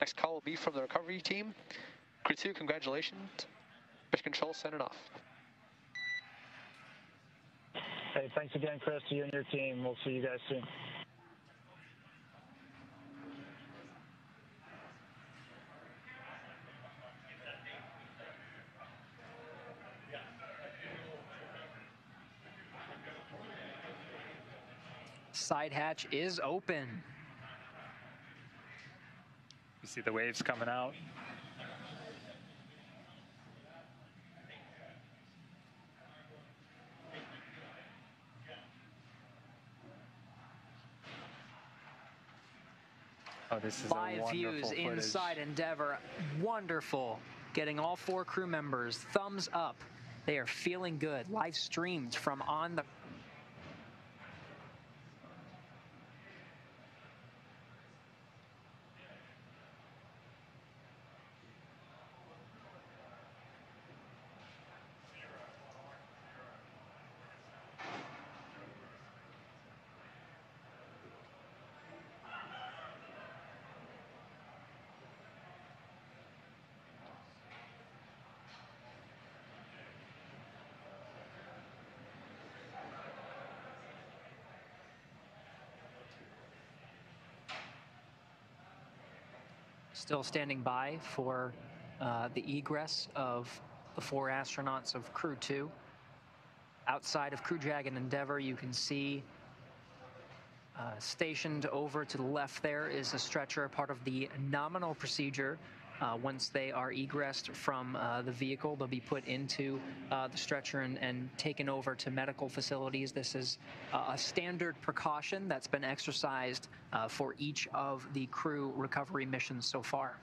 Next call will be from the recovery team. Crew 2, congratulations. Mission Control, sending off. Hey, thanks again, Chris, to you and your team. We'll see you guys soon. Side hatch is open. You see the waves coming out. Oh, this is live views footage. Inside Endeavour. Wonderful. Getting all four crew members thumbs up. They are feeling good. Live streamed from on the. Still standing by for the egress of the four astronauts of Crew 2. Outside of Crew Dragon Endeavour, you can see stationed over to the left there is a stretcher, part of the nominal procedure. Once they are egressed from the vehicle, they'll be put into the stretcher and taken over to medical facilities. This is a standard precaution that's been exercised for each of the crew recovery missions so far.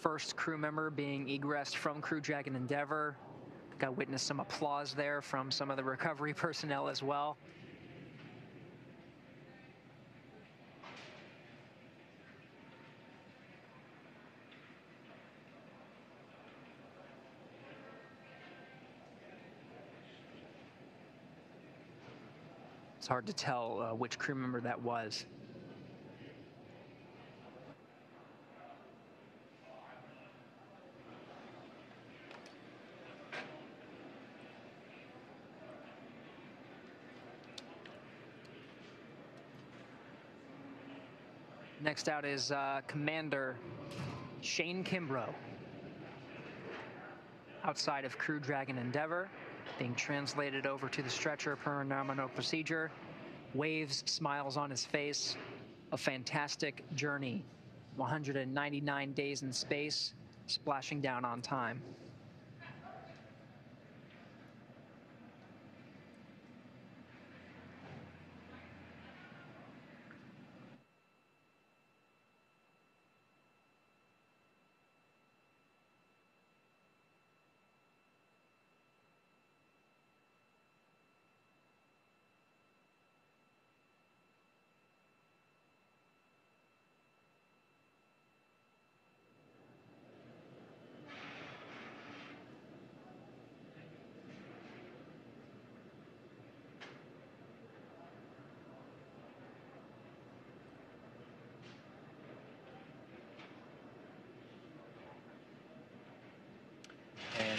First crew member being egressed from Crew Dragon Endeavour. Got witnessed some applause there from some of the recovery personnel as well. It's hard to tell which crew member that was. Next out is Commander Shane Kimbrough, outside of Crew Dragon Endeavour, being translated over to the stretcher per nominal procedure. Waves, smiles on his face, a fantastic journey. 199 days in space, splashing down on time.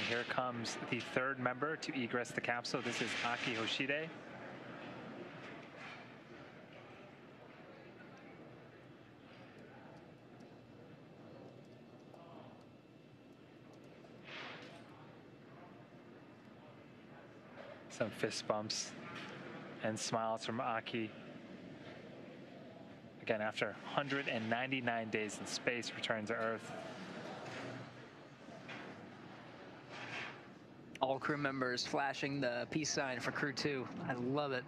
here comes the third member to egress the capsule. This is Aki Hoshide. Some fist bumps and smiles from Aki. Again, after 199 days in space, returns to Earth. All crew members flashing the peace sign for Crew 2. I love it.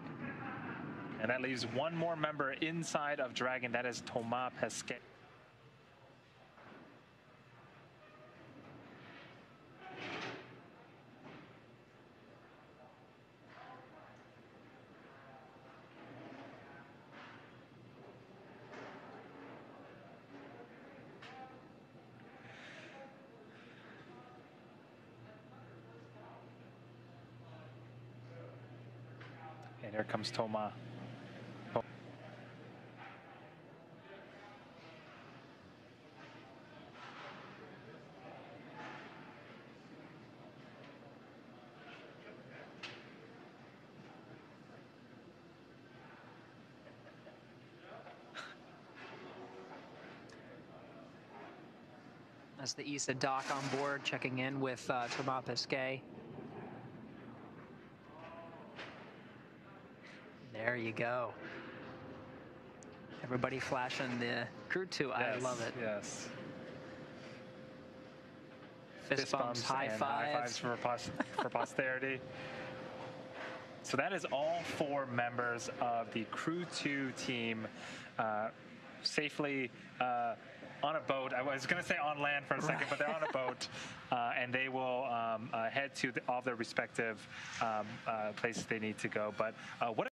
And that leaves one more member inside of Dragon. That is Thomas Pesquet. And here comes Thomas. That's the ESA doc on board, checking in with Thomas Pesquet. There you go. Everybody flashing the Crew 2. Yes, I love it. Yes. Fist bumps, high fives for, for posterity. So that is all four members of the Crew 2 team safely on a boat. I was going to say on land for a second, but they're on a boat, and they will head to all their respective places they need to go. But what?